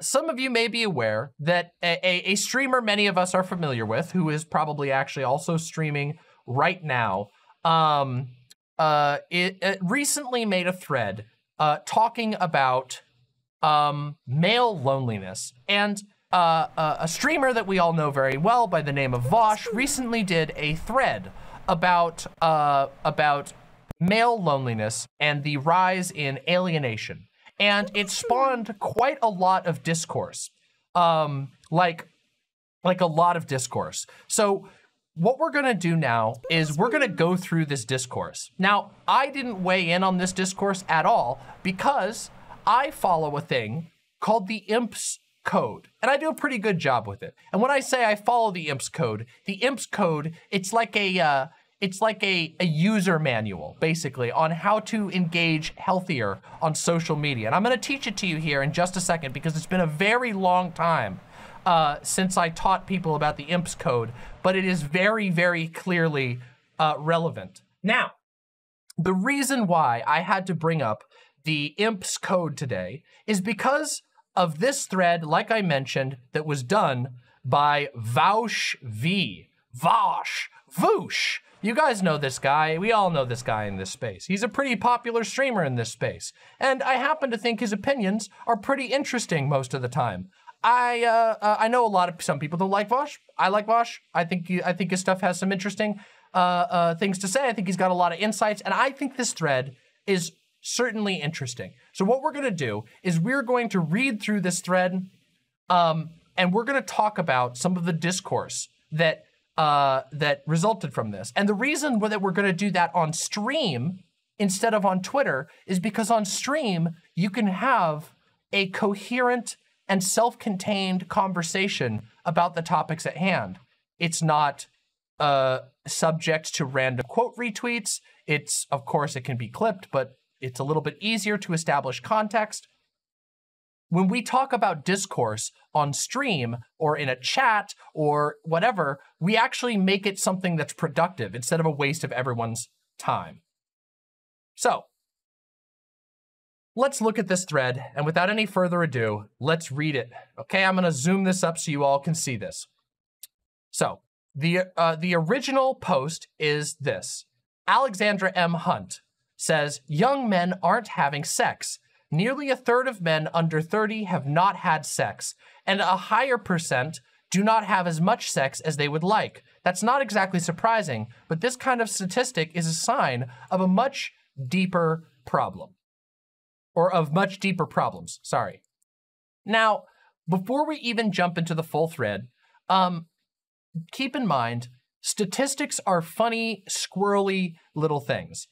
Some of you may be aware that a streamer many of us are familiar with, who is probably actually also streaming right now, it recently made a thread talking about male loneliness. And a streamer that we all know very well by the name of Vaush recently did a thread about male loneliness and the rise in alienation. And it spawned quite a lot of discourse, like a lot of discourse. So what we're gonna do now is we're gonna go through this discourse. Now, I didn't weigh in on this discourse at all because I follow a thing called the Imps Code, and I do a pretty good job with it. And when I say I follow the Imps Code, it's like a user manual, basically, on how to engage healthier on social media. And I'm gonna teach it to you here in just a second, because it's been a very long time since I taught people about the Imps Code, but it is very, very clearly relevant. Now, the reason why I had to bring up the Imps Code today is because of this thread, like I mentioned, that was done by Vaush V. Vaush. Vaush. You guys know this guy. We all know this guy in this space. He's a pretty popular streamer in this space. And I happen to think his opinions are pretty interesting most of the time. I know a lot of, some people don't like Vaush. I like Vaush. I think his stuff has some interesting things to say. I think he's got a lot of insights. And I think this thread is certainly interesting. So what we're gonna do is we're going to read through this thread and we're gonna talk about some of the discourse that that resulted from this. And the reason that we're gonna do that on stream instead of on Twitter is because on stream, you can have a coherent and self-contained conversation about the topics at hand. It's not subject to random quote retweets. It's, of course, it can be clipped, but it's a little bit easier to establish context. When we talk about discourse on stream or in a chat or whatever, we actually make it something that's productive instead of a waste of everyone's time. So let's look at this thread, and without any further ado, let's read it. Okay, I'm gonna zoom this up so you all can see this. So the original post is this. Alexandra M. Hunt says, young men aren't having sex. Nearly a third of men under 30 have not had sex, and a higher percent do not have as much sex as they would like. That's not exactly surprising, but this kind of statistic is a sign of a much deeper problem. Or of much deeper problems, sorry. Now, before we even jump into the full thread, keep in mind, statistics are funny, squirrely little things.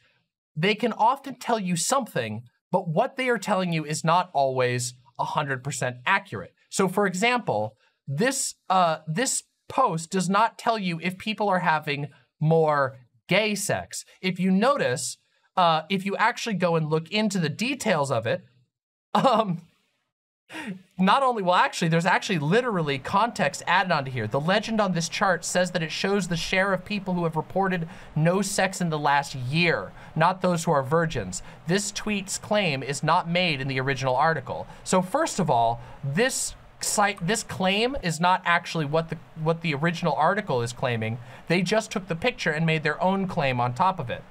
They can often tell you something, but what they are telling you is not always 100% accurate. So for example, this post does not tell you if people are having more gay sex. If you notice, if you actually go and look into the details of it, not only, well actually, there's actually literally context added onto here. The legend on this chart says that it shows the share of people who have reported no sex in the last year, not those who are virgins. This tweet's claim is not made in the original article. So first of all, this claim is not actually what the original article is claiming. They just took the picture and made their own claim on top of it.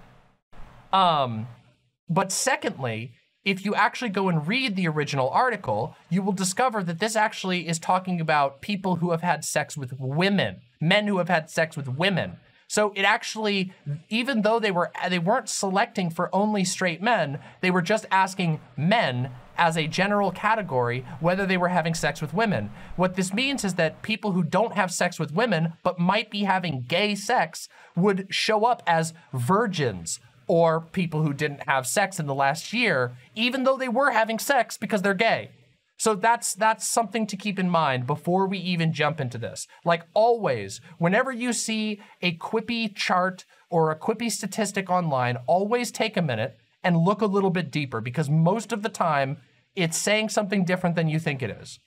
But secondly, if you actually go and read the original article, you will discover that this actually is talking about people who have had sex with women, men who have had sex with women. So it actually, even though they weren't selecting for only straight men, they were just asking men as a general category whether they were having sex with women. What this means is that people who don't have sex with women but might be having gay sex would show up as virgins or people who didn't have sex in the last year, even though they were having sex because they're gay. So that's something to keep in mind before we even jump into this. Like always, whenever you see a quippy chart or a quippy statistic online, always take a minute and look a little bit deeper, because most of the time it's saying something different than you think it is.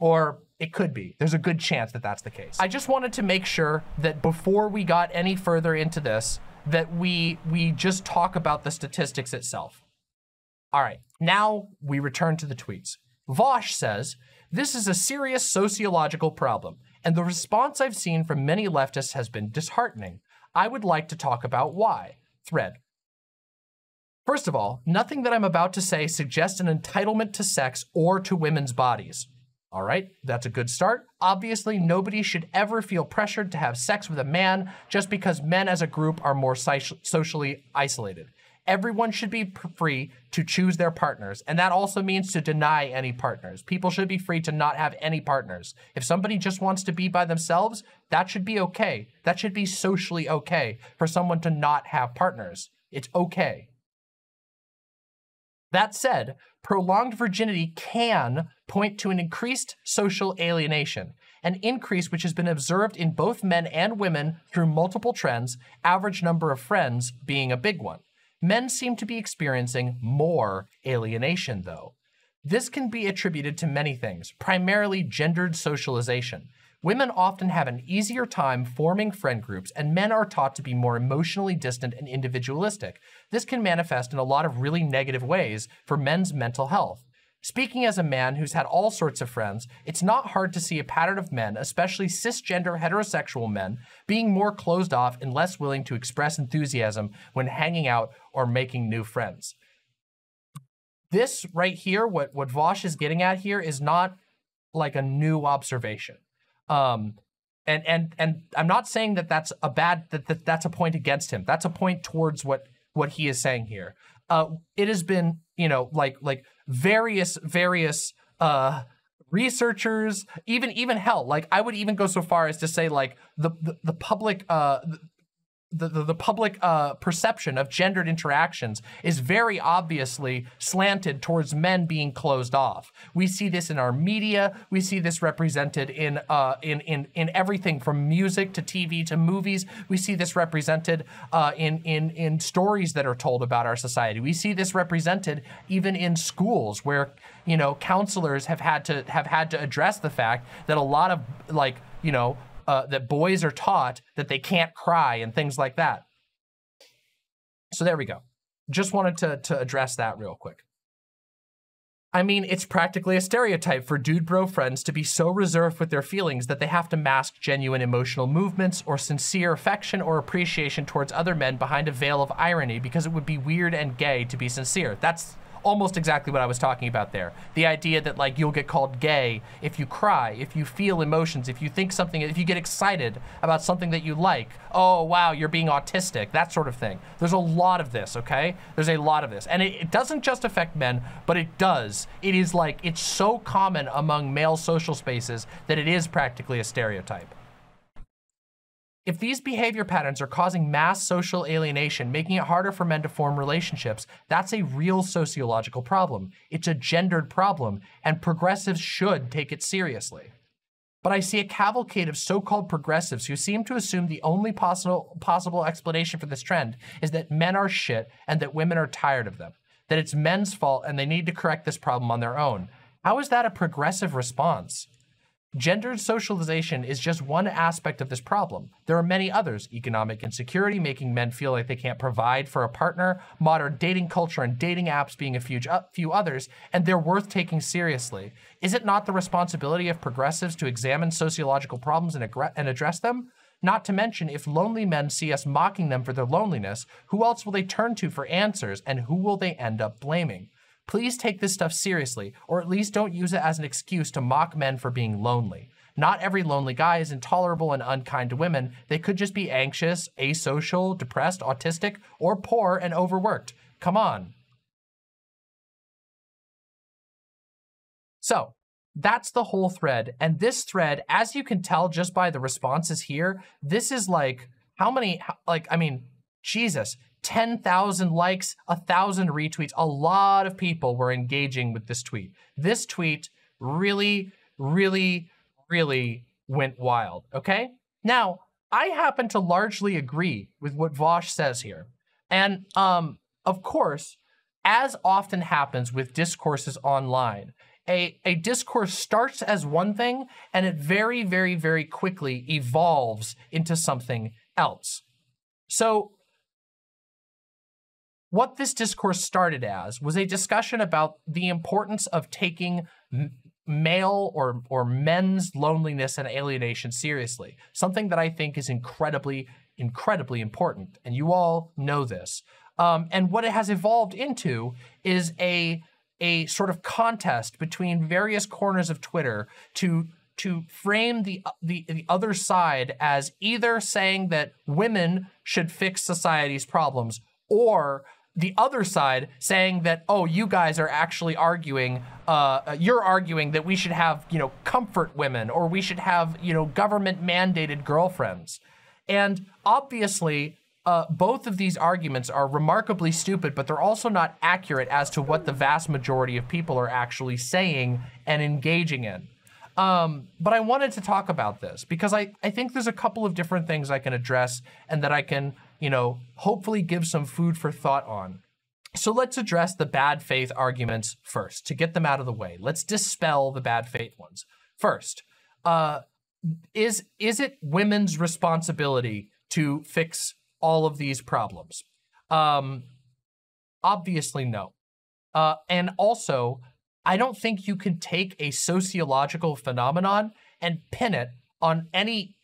Or it could be. There's a good chance that that's the case. I just wanted to make sure that before we got any further into this, that we just talk about the statistics itself. All right, now we return to the tweets. Vaush says, "This is a serious sociological problem, and the response I've seen from many leftists has been disheartening. I would like to talk about why." Thread. First of all, nothing that I'm about to say suggests an entitlement to sex or to women's bodies. All right, that's a good start. Obviously, nobody should ever feel pressured to have sex with a man just because men as a group are more socially isolated. Everyone should be free to choose their partners, and that also means to deny any partners. People should be free to not have any partners. If somebody just wants to be by themselves, that should be okay. That should be socially okay for someone to not have partners. It's okay. That said, prolonged virginity can point to an increased social alienation, an increase which has been observed in both men and women through multiple trends, average number of friends being a big one. Men seem to be experiencing more alienation, though. This can be attributed to many things, primarily gendered socialization. Women often have an easier time forming friend groups, and men are taught to be more emotionally distant and individualistic. This can manifest in a lot of really negative ways for men's mental health. Speaking as a man who's had all sorts of friends, it's not hard to see a pattern of men, especially cisgender heterosexual men, being more closed off and less willing to express enthusiasm when hanging out or making new friends. This right here, what Vaush is getting at here, is not like a new observation. And I'm not saying that that's a bad, that's a point against him. That's a point towards what he is saying here. It has been, you know, like various researchers, even hell, like I would even go so far as to say like the public the public perception of gendered interactions is very obviously slanted towards men being closed off. We see this in our media. We see this represented in everything from music to TV to movies. We see this represented in stories that are told about our society. We see this represented even in schools where, you know, counselors have had to address the fact that a lot of, like, you know, that boys are taught that they can't cry and things like that. So there we go. Just wanted to address that real quick. I mean, it's practically a stereotype for dude bro friends to be so reserved with their feelings that they have to mask genuine emotional movements or sincere affection or appreciation towards other men behind a veil of irony, because it would be weird and gay to be sincere. That's almost exactly what I was talking about there. The idea that, like, you'll get called gay if you cry, if you feel emotions, if you think something, if you get excited about something that you like. Oh, wow, you're being autistic, that sort of thing. There's a lot of this, okay? There's a lot of this. And it doesn't just affect men, but it does. It is like, it's so common among male social spaces that it is practically a stereotype. If these behavior patterns are causing mass social alienation, making it harder for men to form relationships, that's a real sociological problem. It's a gendered problem, and progressives should take it seriously. But I see a cavalcade of so-called progressives who seem to assume the only possible explanation for this trend is that men are shit and that women are tired of them, that it's men's fault and they need to correct this problem on their own. How is that a progressive response? Gendered socialization is just one aspect of this problem. There are many others: economic insecurity, making men feel like they can't provide for a partner, modern dating culture and dating apps being a few others, and they're worth taking seriously. Is it not the responsibility of progressives to examine sociological problems and address them? Not to mention, if lonely men see us mocking them for their loneliness, who else will they turn to for answers, and who will they end up blaming? Please take this stuff seriously, or at least don't use it as an excuse to mock men for being lonely. Not every lonely guy is intolerable and unkind to women. They could just be anxious, asocial, depressed, autistic, or poor and overworked. Come on. So that's the whole thread. And this thread, as you can tell just by the responses here, this is like, how many, like, I mean, Jesus. 10,000 likes, 1,000 retweets. A lot of people were engaging with this tweet. This tweet really, really, really went wild, okay? Now, I happen to largely agree with what Vaush says here. And of course, as often happens with discourses online, a discourse starts as one thing and it very, very, very quickly evolves into something else. So What this discourse started as was a discussion about the importance of taking male or men's loneliness and alienation seriously, something that I think is incredibly, incredibly important. And you all know this. And what it has evolved into is a sort of contest between various corners of Twitter to frame the other side as either saying that women should fix society's problems, or the other side saying that, oh, you guys are actually arguing, you're arguing that we should have, you know, comfort women, or we should have, you know, government mandated girlfriends. And obviously, both of these arguments are remarkably stupid, but they're also not accurate as to what the vast majority of people are actually saying and engaging in. But I wanted to talk about this because I think there's a couple of different things I can address and that I can, you know, hopefully give some food for thought on. So let's address the bad faith arguments first to get them out of the way. Let's dispel the bad faith ones. First, is it women's responsibility to fix all of these problems? Obviously no. And also, I don't think you can take a sociological phenomenon and pin it on any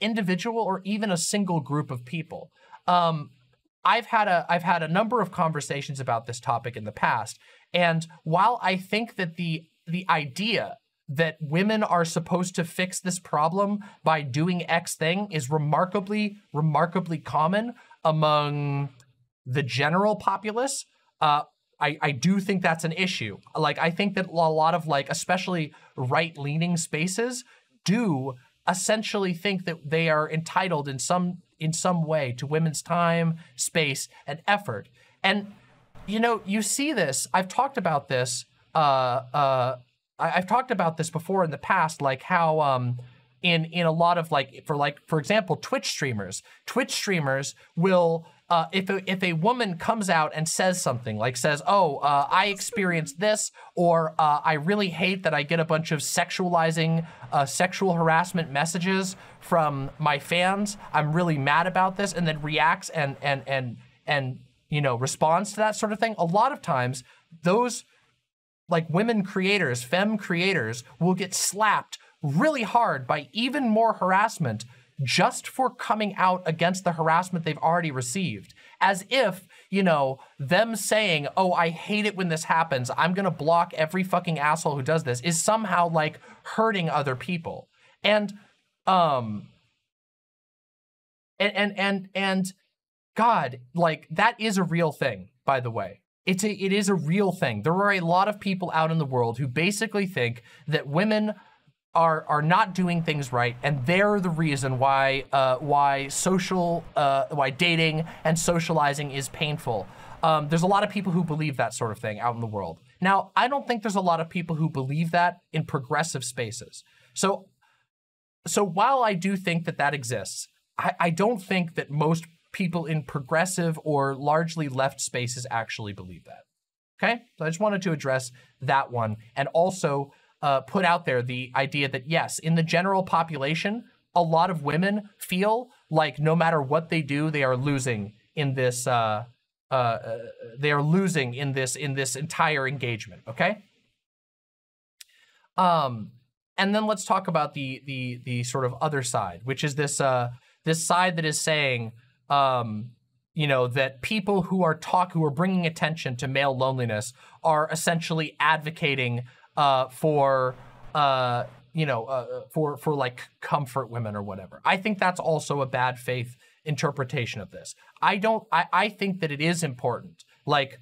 individual or even a single group of people. I've had a number of conversations about this topic in the past, and while I think that the idea that women are supposed to fix this problem by doing X thing is remarkably, remarkably common among the general populace, I do think that's an issue. Like, I think that a lot of, like, especially right-leaning spaces do essentially think that they are entitled in some way to women's time, space, and effort. And, you know, you see this, I've talked about this, I've talked about this before in the past, like how in a lot of, for example, Twitch streamers will, if a woman comes out and says something, like says, oh, I experienced this, or I really hate that I get a bunch of sexualizing, sexual harassment messages from my fans, I'm really mad about this, and then reacts and you know, responds to that sort of thing. A lot of times, those, like, women creators, femme creators, will get slapped really hard by even more harassment just for coming out against the harassment they've already received. As if, you know, them saying, oh, I hate it when this happens, I'm gonna block every fucking asshole who does this, is somehow, like, hurting other people. And, God, like, that is a real thing, by the way. It is a real thing. There are a lot of people out in the world who basically think that women are not doing things right, and they're the reason why dating and socializing is painful. There's a lot of people who believe that sort of thing out in the world. Now, I don't think there's a lot of people who believe that in progressive spaces. So while I do think that that exists, I don't think that most people in progressive or largely left spaces actually believe that. Okay, so I just wanted to address that one, and also put out there the idea that yes, in the general population, a lot of women feel like no matter what they do, they are losing in this. They are losing in this entire engagement. Okay. And then let's talk about the sort of other side, which is this this side that is saying, you know, that people who are bringing attention to male loneliness are essentially advocating for like comfort women or whatever. I think that's also a bad faith interpretation of this. I think that it is important. Like,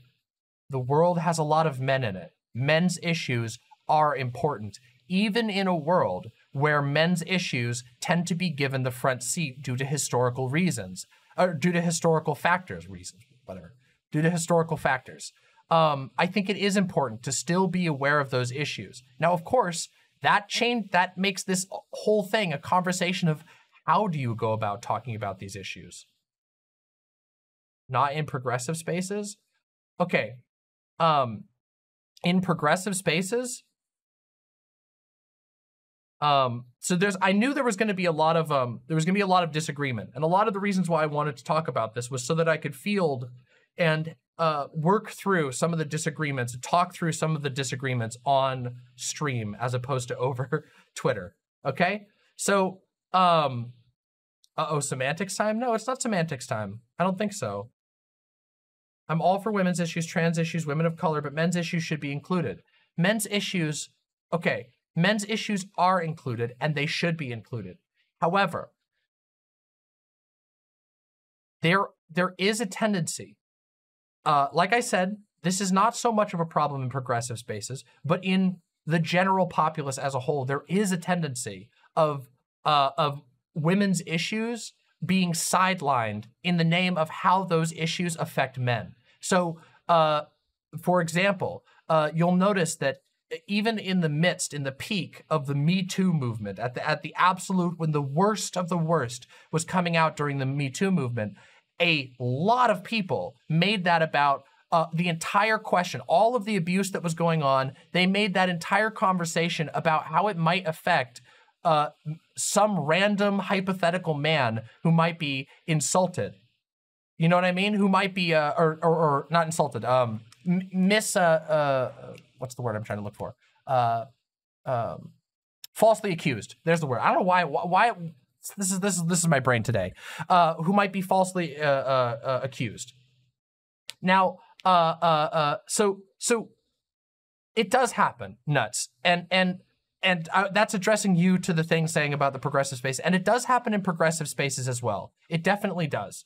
the world has a lot of men in it. Men's issues are important, even in a world where men's issues tend to be given the front seat due to historical reasons. Or due to historical factors, due to historical factors. I think it is important to still be aware of those issues. Now, of course, that makes this whole thing a conversation of how do you go about talking about these issues? Not in progressive spaces? Okay, in progressive spaces, so I knew there was going to be a lot of, disagreement. And a lot of the reasons why I wanted to talk about this was so that I could field and work through some of the disagreements, talk through some of the disagreements on stream as opposed to over Twitter. Okay. So, semantics time? No, it's not semantics time. I don't think so. I'm all for women's issues, trans issues, women of color, but men's issues should be included. Men's issues, okay, men's issues are included and they should be included. However, there is a tendency, like I said, this is not so much of a problem in progressive spaces, but in the general populace as a whole, there is a tendency of women's issues being sidelined in the name of how those issues affect men. So, for example, you'll notice that even in the midst, in the peak of the Me Too movement, at the absolute, when the worst of the worst was coming out during the Me Too movement, a lot of people made that about the entire question, all of the abuse that was going on. They made that entire conversation about how it might affect some random hypothetical man who might be insulted. You know what I mean? Who might be, or not insulted, what's the word I'm trying to look for? Falsely accused. There's the word. I don't know why this is my brain today. Who might be falsely accused. Now, so it does happen, nuts. And that's addressing you to the thing saying about the progressive space. And it does happen in progressive spaces as well. It definitely does.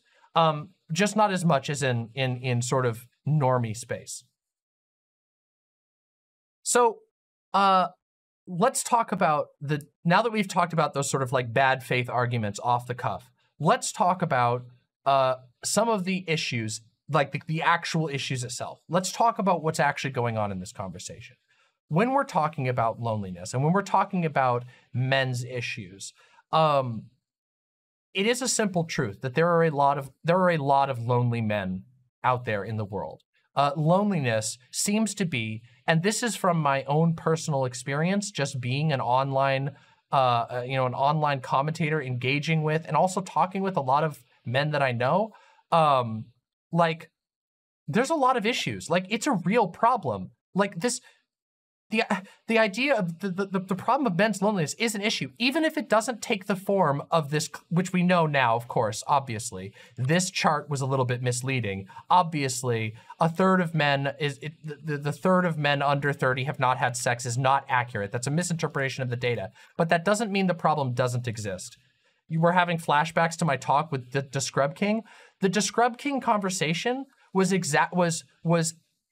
Just not as much as in sort of normie space. So let's talk about now that we've talked about those sort of like bad faith arguments off the cuff, let's talk about some of the issues, like the actual issues itself. Let's talk about what's actually going on in this conversation. When we're talking about loneliness and when we're talking about men's issues, it is a simple truth that there are a lot of lonely men out there in the world. Loneliness seems to be, and this is from my own personal experience, just being an online, an online commentator, engaging with and also talking with a lot of men that I know. Like, there's a lot of issues. Like, it's a real problem. Like this, the idea of the problem of men's loneliness is an issue, even if it doesn't take the form of this, which we know now, of course, obviously. This chart was a little bit misleading. Obviously, a third of men the third of men under 30 have not had sex is not accurate. That's a misinterpretation of the data, but that doesn't mean the problem doesn't exist. You were having flashbacks to my talk with the Descrub King. The Descrub King conversation was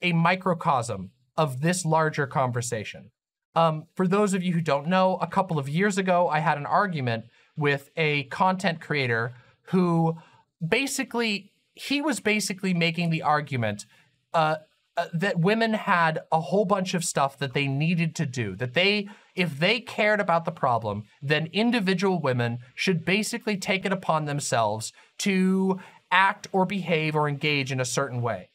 a microcosm of this larger conversation. For those of you who don't know, a couple of years ago, I had an argument with a content creator who was basically making the argument that women had a whole bunch of stuff that they needed to do, that if they cared about the problem, then individual women should basically take it upon themselves to act or behave or engage in a certain way.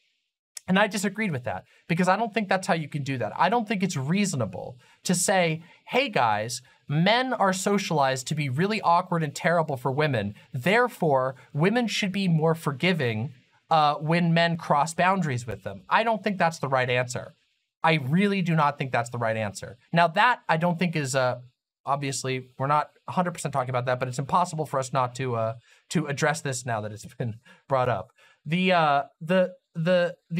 And I disagreed with that because I don't think that's how you can do that. I don't think it's reasonable to say, hey guys, men are socialized to be really awkward and terrible for women. Therefore, women should be more forgiving when men cross boundaries with them. I don't think that's the right answer. I really do not think that's the right answer. Now that I don't think is, obviously we're not 100% talking about that, but it's impossible for us not to address this now that it's been brought up. The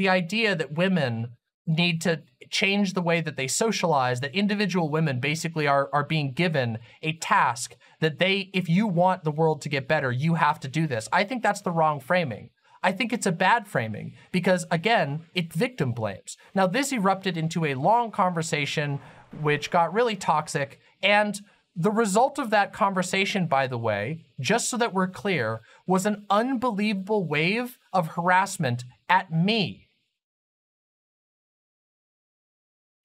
idea that women need to change the way that they socialize, that individual women basically are being given a task that if you want the world to get better, you have to do this. I think that's the wrong framing. I think it's a bad framing because, again, it victim blames. Now, this erupted into a long conversation which got really toxic, and the result of that conversation, by the way, just so that we're clear, was an unbelievable wave of harassment at me.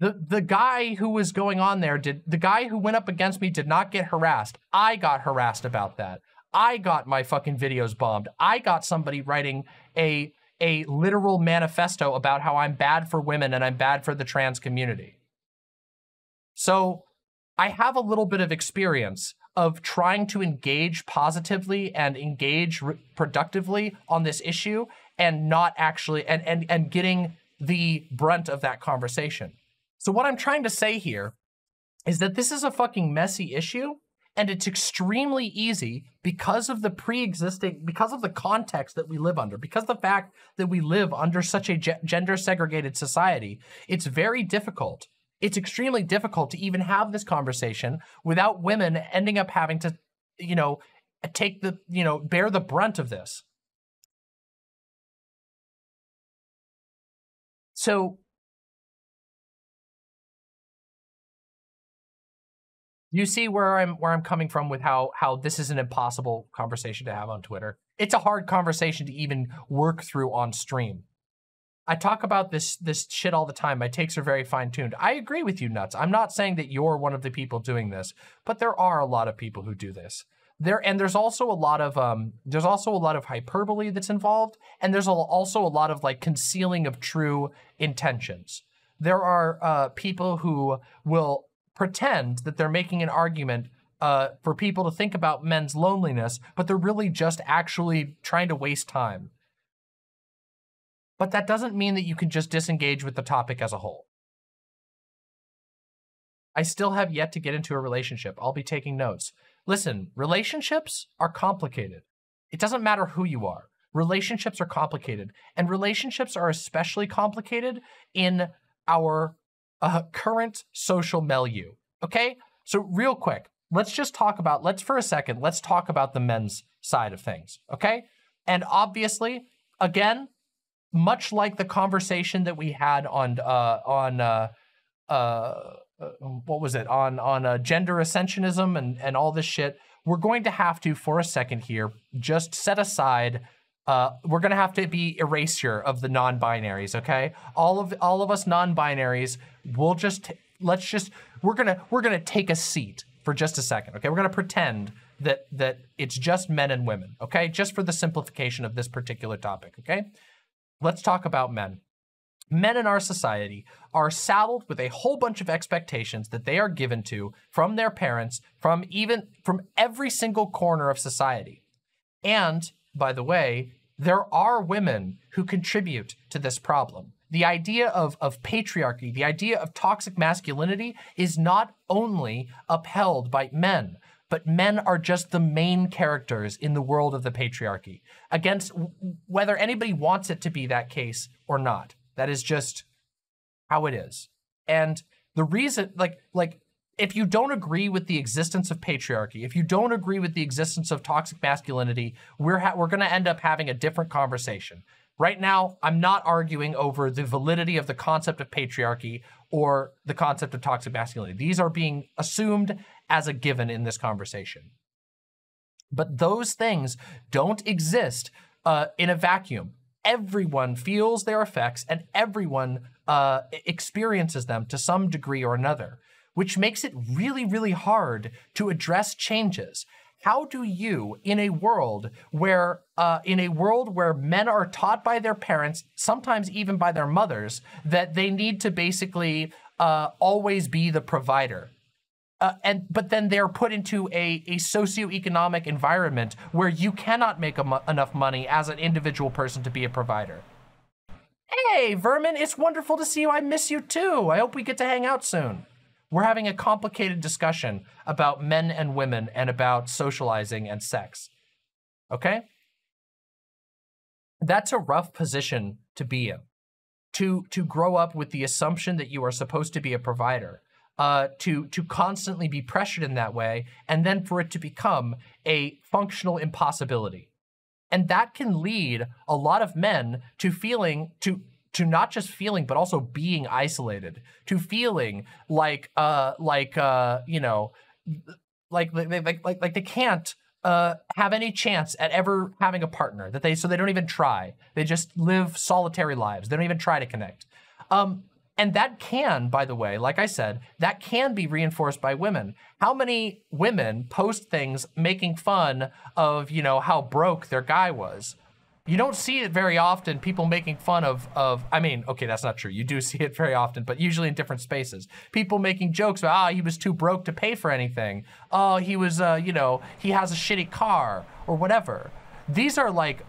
The guy who was going on there, the guy who went up against me did not get harassed. I got harassed about that. I got my fucking videos bombed. I got somebody writing a literal manifesto about how I'm bad for women and I'm bad for the trans community. So I have a little bit of experience of trying to engage positively and engage productively on this issue, and not actually, and getting the brunt of that conversation. So what I'm trying to say here is that this is a fucking messy issue, and it's extremely easy because of the pre-existing, because of the context that we live under, because the fact that we live under such a gender segregated society, it's very difficult. It's extremely difficult to even have this conversation without women ending up having to, you know, take the, you know, bear the brunt of this. So you see where I'm coming from with how this is an impossible conversation to have on Twitter. It's a hard conversation to even work through on stream. I talk about this shit all the time. My takes are very fine-tuned. I agree with you, Nuts. I'm not saying that you're one of the people doing this, but there are a lot of people who do this. There's also a lot of hyperbole that's involved, and there's also a lot of like concealing of true intentions. There are people who will pretend that they're making an argument for people to think about men's loneliness, but they're really just actually trying to waste time. But that doesn't mean that you can just disengage with the topic as a whole. I still have yet to get into a relationship. I'll be taking notes. Listen, relationships are complicated. It doesn't matter who you are. Relationships are complicated. And relationships are especially complicated in our current social milieu. Okay? So real quick, let's talk about the men's side of things. Okay? And obviously, again, much like the conversation that we had on gender ascensionism and all this shit, we're going to have to, for a second here, just set aside, we're going to have to be erasure of the non-binaries, okay? All of us non-binaries, we're going to take a seat for just a second, okay? We're going to pretend that it's just men and women, okay? Just for the simplification of this particular topic, okay? Let's talk about men. Men in our society are saddled with a whole bunch of expectations that they are given to from their parents, from every single corner of society. And, by the way, there are women who contribute to this problem. The idea of patriarchy, the idea of toxic masculinity is not only upheld by men, but men are just the main characters in the world of the patriarchy, against whether anybody wants it to be that case or not. That is just how it is. And the reason, like, if you don't agree with the existence of patriarchy, if you don't agree with the existence of toxic masculinity, we're going to end up having a different conversation. Right now, I'm not arguing over the validity of the concept of patriarchy or the concept of toxic masculinity. These are being assumed as a given in this conversation. But those things don't exist in a vacuum. Everyone feels their effects, and everyone experiences them to some degree or another, which makes it really, really hard to address changes. How do you, in a world where men are taught by their parents, sometimes even by their mothers, that they need to basically always be the provider, but then they're put into a socioeconomic environment where you cannot make enough money as an individual person to be a provider? Hey, Vermin, it's wonderful to see you. I miss you too. I hope we get to hang out soon. We're having a complicated discussion about men and women and about socializing and sex, okay? That's a rough position to be in, to grow up with the assumption that you are supposed to be a provider, to constantly be pressured in that way, and then for it to become a functional impossibility. And that can lead a lot of men to feeling, to not just feeling, but also being isolated, to feeling like they can't have any chance at ever having a partner, so they don't even try. They just live solitary lives. They don't even try to connect. And that can, by the way, like I said, that can be reinforced by women. How many women post things making fun of, you know, how broke their guy was? You don't see it very often, people making fun of, I mean, okay, that's not true. You do see it very often, but usually in different spaces. People making jokes about, he was too broke to pay for anything. Oh, he was, you know, he has a shitty car or whatever. These are like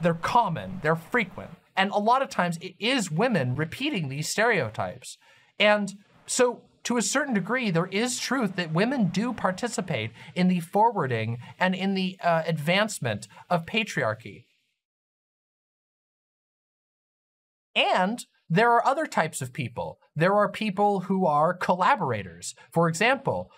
They're common, they're frequent. And a lot of times it is women repeating these stereotypes. And so to a certain degree, there is truth that women do participate in the forwarding and in the advancement of patriarchy. And there are other types of people. There are people who are collaborators. For example,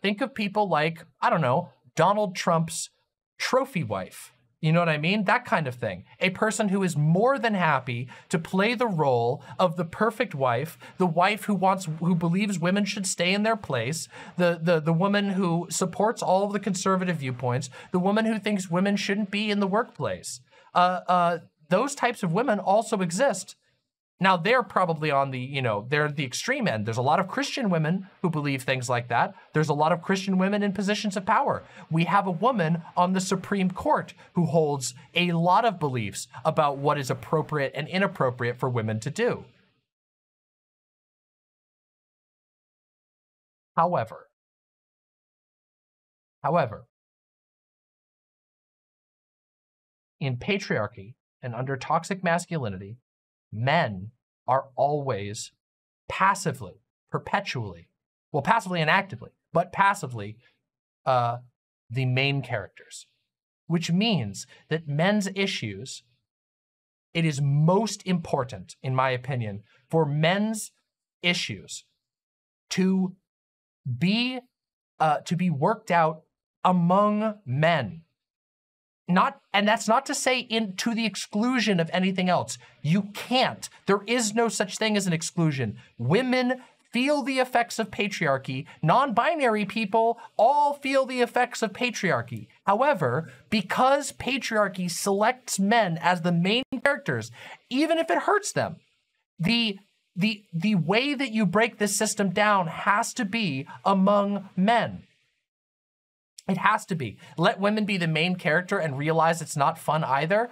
think of people like, I don't know, Donald Trump's trophy wife. You know what I mean? That kind of thing. A person who is more than happy to play the role of the perfect wife, the wife who believes women should stay in their place, the woman who supports all of the conservative viewpoints, the woman who thinks women shouldn't be in the workplace. Those types of women also exist. Now they're probably on the, you know, they're the extreme end. There's a lot of Christian women who believe things like that. There's a lot of Christian women in positions of power. We have a woman on the Supreme Court who holds a lot of beliefs about what is appropriate and inappropriate for women to do. However, in patriarchy and under toxic masculinity, men are always passively, perpetually, well, passively and actively, but passively the main characters, which means that men's issues, it is most important, in my opinion, for men's issues to be worked out among men. And that's not to say to the exclusion of anything else. You can't. There is no such thing as an exclusion. Women feel the effects of patriarchy. Non-binary people all feel the effects of patriarchy. However, because patriarchy selects men as the main characters, even if it hurts them, the way that you break this system down has to be among men. It has to be. Let women be the main character and realize it's not fun either.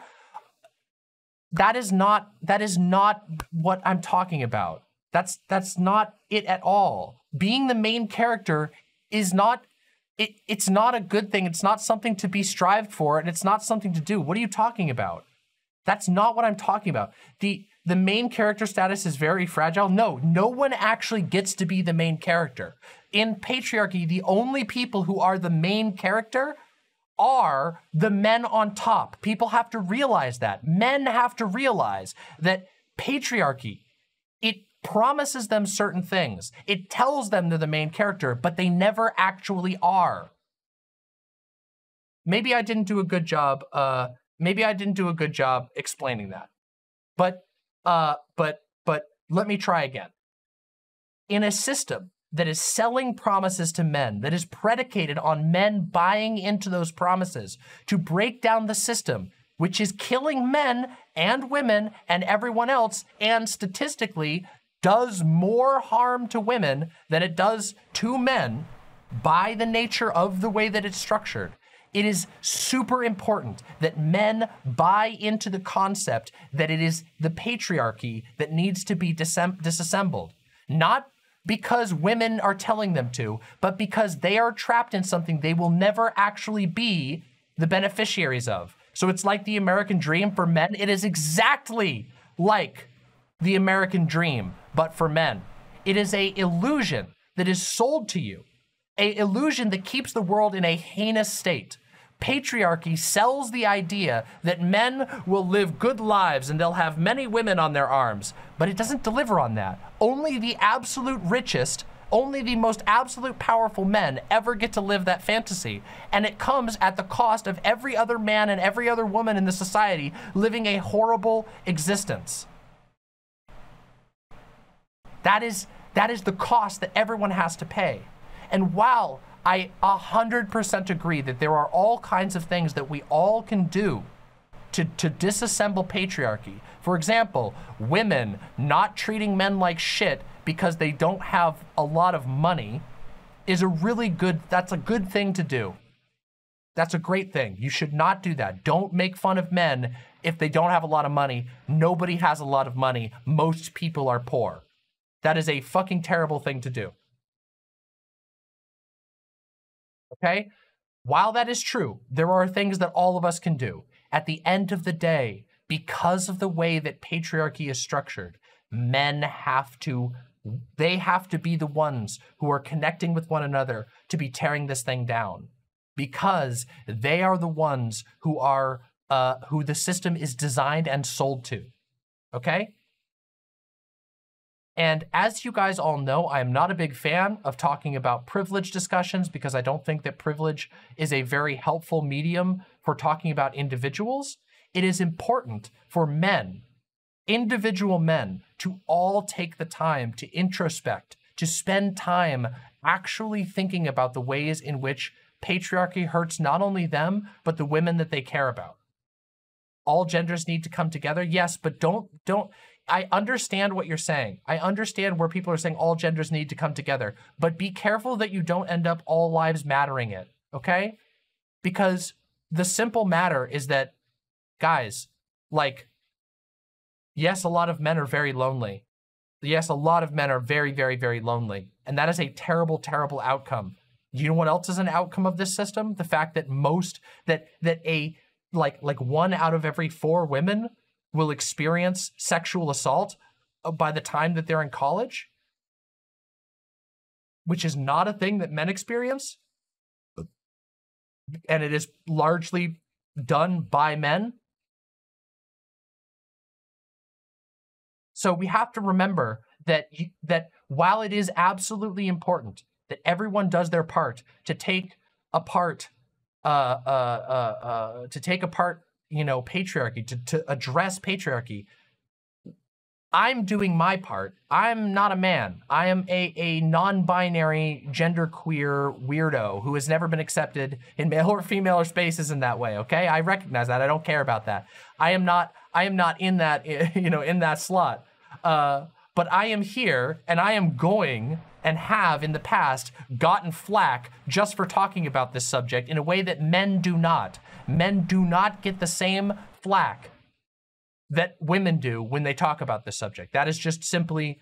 That is not what I'm talking about. That's not it at all. Being the main character is not, it's not a good thing. It's not something to be strived for, and it's not something to do. What are you talking about? That's not what I'm talking about. The main character status is very fragile. No, no one actually gets to be the main character. In patriarchy, the only people who are the main character are the men on top. People have to realize that. Men have to realize that patriarchy, it promises them certain things. It tells them they're the main character, but they never actually are. Maybe I didn't do a good job. Maybe I didn't do a good job explaining that. But let me try again. In a system that is selling promises to men, that is predicated on men buying into those promises, to break down the system, which is killing men and women and everyone else, and statistically does more harm to women than it does to men by the nature of the way that it's structured. It is super important that men buy into the concept that it is the patriarchy that needs to be disassembled. Not because women are telling them to, but because they are trapped in something they will never actually be the beneficiaries of. So it's like the American dream for men. It is exactly like the American dream, but for men. It is an illusion that is sold to you, an illusion that keeps the world in a heinous state. Patriarchy sells the idea that men will live good lives and they'll have many women on their arms, but it doesn't deliver on that. Only the absolute richest, only the most absolute powerful men ever get to live that fantasy, and it comes at the cost of every other man and every other woman in the society living a horrible existence. That is the cost that everyone has to pay. And while I 100% agree that there are all kinds of things that we all can do to disassemble patriarchy. For example, women not treating men like shit because they don't have a lot of money is a really good, that's a good thing to do. That's a great thing. You should not do that. Don't make fun of men if they don't have a lot of money. Nobody has a lot of money. Most people are poor. That is a fucking terrible thing to do. Okay? While that is true, there are things that all of us can do. At the end of the day, because of the way that patriarchy is structured, men have to, they have to be the ones who are connecting with one another to be tearing this thing down, because they are the ones who are, who the system is designed and sold to, okay? And as you guys all know, I am not a big fan of talking about privilege discussions because I don't think that privilege is a very helpful medium for talking about individuals. It is important for men, individual men, to all take the time to introspect, to spend time actually thinking about the ways in which patriarchy hurts not only them, but the women that they care about. All genders need to come together, yes, but don't. I understand what you're saying. I understand where people are saying all genders need to come together, but be careful that you don't end up all lives mattering it, okay? Because the simple matter is that, guys, like, yes, a lot of men are very lonely. Yes, a lot of men are very, very, very lonely. And that is a terrible, terrible outcome. You know what else is an outcome of this system? The fact that like 1 out of every 4 women will experience sexual assault by the time that they're in college, which is not a thing that men experience. And it is largely done by men. So we have to remember that, while it is absolutely important that everyone does their part to take apart, you know, patriarchy, to address patriarchy, I'm doing my part. I'm not a man. I am a non-binary, genderqueer weirdo who has never been accepted in male or female or spaces in that way, okay? I recognize that. I don't care about that. I am not in that, you know, in that slot. But I am here, and I am going, and have in the past gotten flack just for talking about this subject in a way that men do not. Men do not get the same flack that women do when they talk about this subject. That is just simply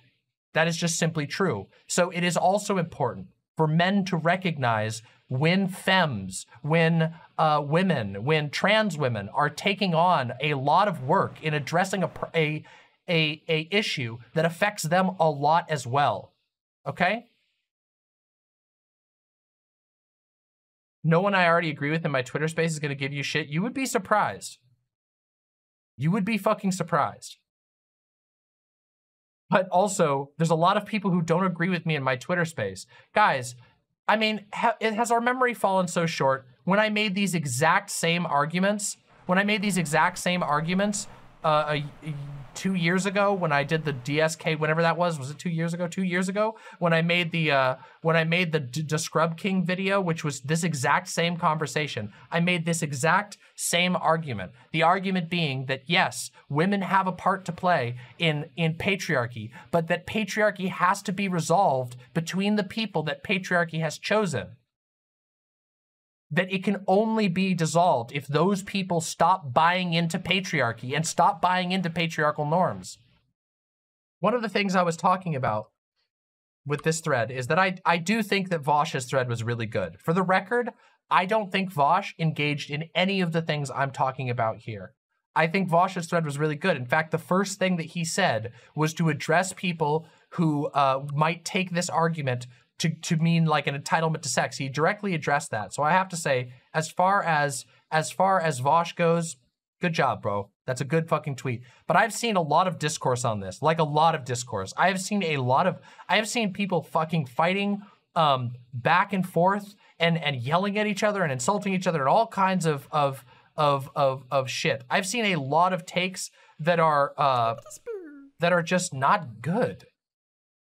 true. So it is also important for men to recognize when femmes, when women, when trans women are taking on a lot of work in addressing a issue that affects them a lot as well, okay? No one I already agree with in my Twitter space is gonna give you shit. You would be surprised. You would be fucking surprised. But also, there's a lot of people who don't agree with me in my Twitter space. Guys, I mean, has our memory fallen so short? When I made these exact same arguments, 2 years ago when I did the DSK, whenever that was it 2 years ago? 2 years ago when I made the Descrub King video, which was this exact same conversation. I made this exact same argument. The argument being that yes, women have a part to play in patriarchy, but that patriarchy has to be resolved between the people that patriarchy has chosen. That it can only be dissolved if those people stop buying into patriarchy and stop buying into patriarchal norms. One of the things I was talking about with this thread is that I do think that Vaush's thread was really good. For the record, I don't think Vaush engaged in any of the things I'm talking about here. I think Vaush's thread was really good. In fact, the first thing that he said was to address people who might take this argument to mean like an entitlement to sex. He directly addressed that. So I have to say, as far as Vaush goes, good job, bro. That's a good fucking tweet. But I've seen a lot of discourse on this, like a lot of discourse. I have seen I have seen people fucking fighting back and forth and yelling at each other and insulting each other and all kinds of shit. I've seen a lot of takes that are just not good.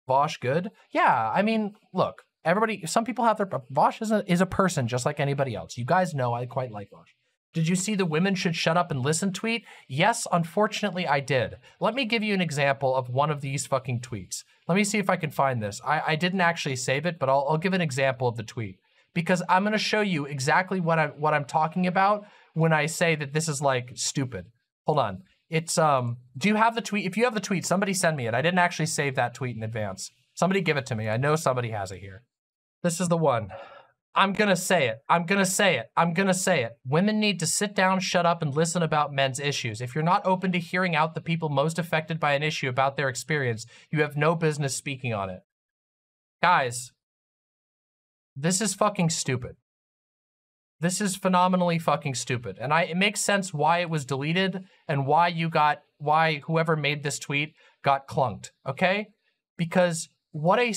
Vaush good? Yeah, I mean, look, everybody, some people have their, Vaush is a person just like anybody else. You guys know I quite like Vaush. Did you see the women should shut up and listen tweet? Yes, unfortunately I did. Let me give you an example of one of these fucking tweets. Let me see if I can find this. I didn't actually save it, but I'll give an example of the tweet because I'm gonna show you exactly what I'm talking about when I say that this is like stupid. Hold on. It's, do you have the tweet? If you have the tweet, somebody send me it. I didn't actually save that tweet in advance. Somebody give it to me. I know somebody has it here. This is the one. I'm gonna say it. Women need to sit down, shut up, and listen about men's issues. If you're not open to hearing out the people most affected by an issue about their experience, you have no business speaking on it. Guys, this is fucking stupid. This is phenomenally fucking stupid. And it makes sense why it was deleted and why whoever made this tweet got clunked, okay? Because what a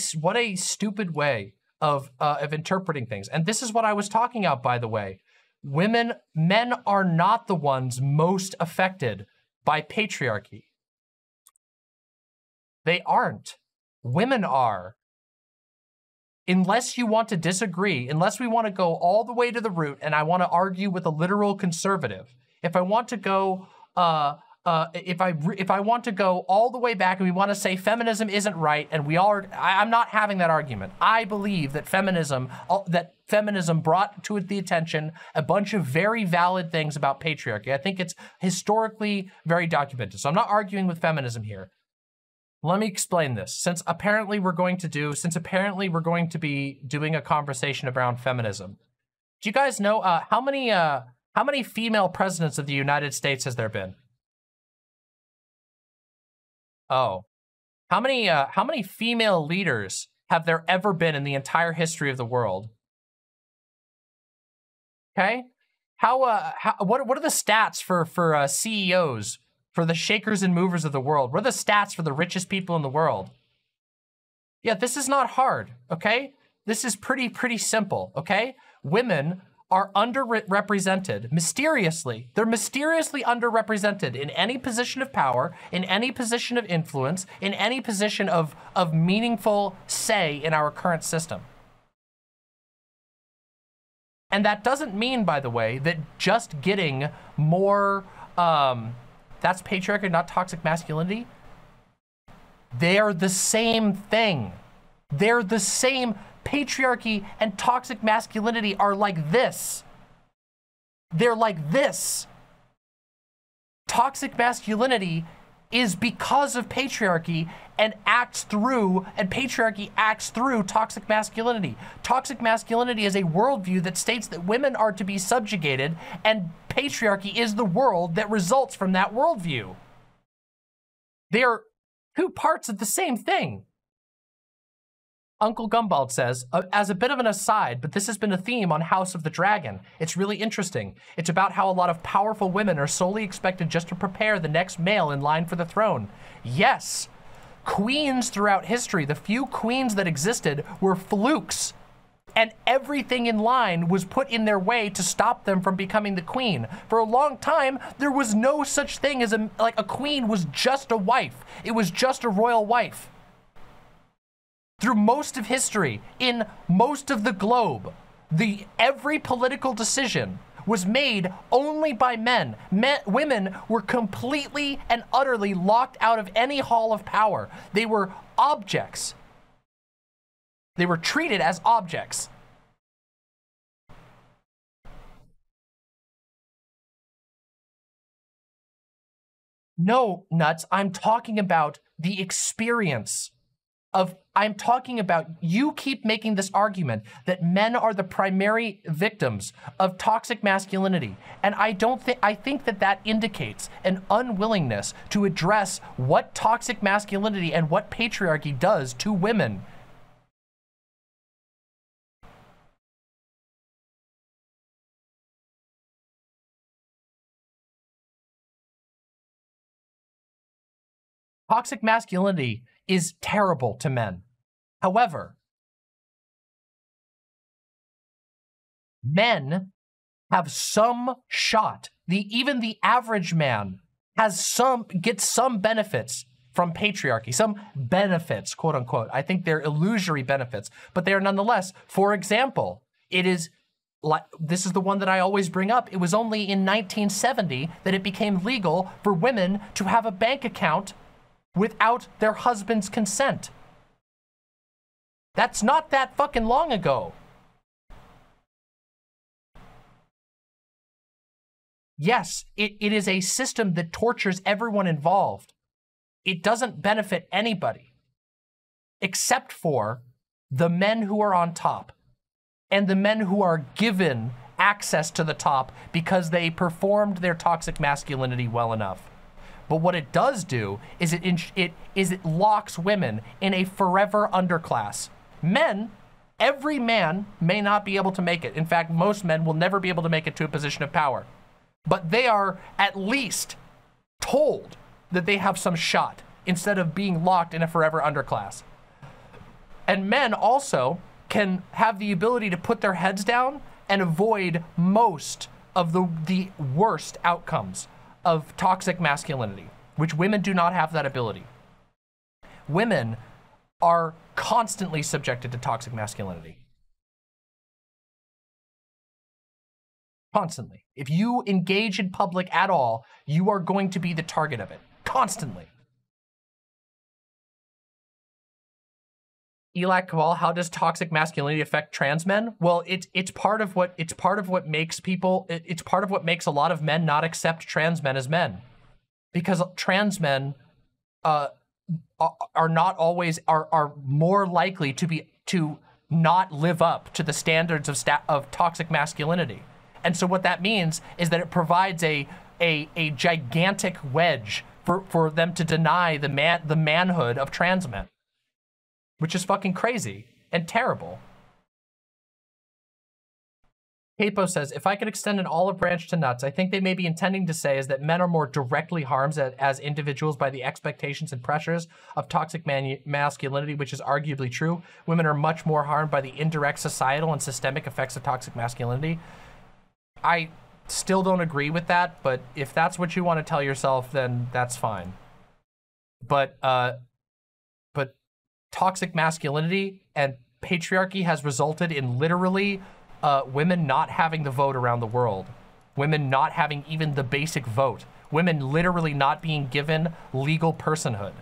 stupid way of interpreting things. And this is what I was talking about, by the way. Men are not the ones most affected by patriarchy. They aren't. Women are. Unless you want to disagree, unless we want to go all the way to the root, and I want to argue with a literal conservative, if I want to go, if I want to go all the way back and we want to say feminism isn't right, and we are, I'm not having that argument. I believe that feminism brought to the attention a bunch of very valid things about patriarchy. I think it's historically very documented. So I'm not arguing with feminism here. Let me explain this. Since apparently we're going to be doing a conversation around feminism. Do you guys know how many female presidents of the United States has there been? Oh, how many female leaders have there ever been in the entire history of the world? Okay, what are the stats for CEOs, for the shakers and movers of the world? What are the stats for the richest people in the world? Yeah, this is not hard. Okay, this is pretty simple. Okay, women are underrepresented mysteriously. They're mysteriously underrepresented in any position of power, in any position of influence, in any position of meaningful say in our current system. And that doesn't mean, by the way, that just getting more, that's patriarchy, not toxic masculinity. They're the same thing. They're the same. Patriarchy and toxic masculinity are like this. They're like this. Toxic masculinity is because of patriarchy and patriarchy acts through toxic masculinity. Toxic masculinity is a worldview that states that women are to be subjugated, and patriarchy is the world that results from that worldview. They are two parts of the same thing. Uncle Gumbald says, as a bit of an aside, but this has been a theme on House of the Dragon. It's really interesting. It's about how a lot of powerful women are solely expected just to prepare the next male in line for the throne. Yes, queens throughout history, the few queens that existed were flukes, and everything in line was put in their way to stop them from becoming the queen. For a long time, there was no such thing as a queen was just a wife. It was just a royal wife. Through most of history, in most of the globe, every political decision was made only by men. Women were completely and utterly locked out of any hall of power. They were objects. They were treated as objects. No, nuts, I'm talking about the experience of, I'm talking about, you keep making this argument that men are the primary victims of toxic masculinity. And I think that indicates an unwillingness to address what toxic masculinity and what patriarchy does to women. Toxic masculinity is terrible to men. However, men have some shot. Even the average man gets some benefits from patriarchy, some benefits, quote unquote. I think they're illusory benefits, but they are nonetheless. For example, this is the one that I always bring up. It was only in 1970 that it became legal for women to have a bank account without their husband's consent. That's not that fucking long ago. Yes, it is a system that tortures everyone involved. It doesn't benefit anybody, except for the men who are on top. and the men who are given access to the top because they performed their toxic masculinity well enough. But what it does do is it locks women in a forever underclass. Men, every man may not be able to make it. In fact, most men will never be able to make it to a position of power. But they are at least told that they have some shot instead of being locked in a forever underclass. And men also can have the ability to put their heads down and avoid most of the worst outcomes of toxic masculinity, which women do not have that ability. Women are constantly subjected to toxic masculinity. Constantly. If you engage in public at all, you are going to be the target of it. Constantly. Elak Kaval, how does toxic masculinity affect trans men? Well, it's part of what makes a lot of men not accept trans men as men, because trans men are more likely to not live up to the standards of toxic masculinity, and so what that means is that it provides a gigantic wedge for them to deny the manhood of trans men. Which is fucking crazy and terrible. Capo says, if I could extend an olive branch to nuts, I think they may be intending to say is that men are more directly harmed as individuals by the expectations and pressures of toxic masculinity, which is arguably true. Women are much more harmed by the indirect societal and systemic effects of toxic masculinity. I still don't agree with that, but if that's what you want to tell yourself, then that's fine. But toxic masculinity and patriarchy has resulted in literally women not having the vote around the world, women not having even the basic vote, women literally not being given legal personhood.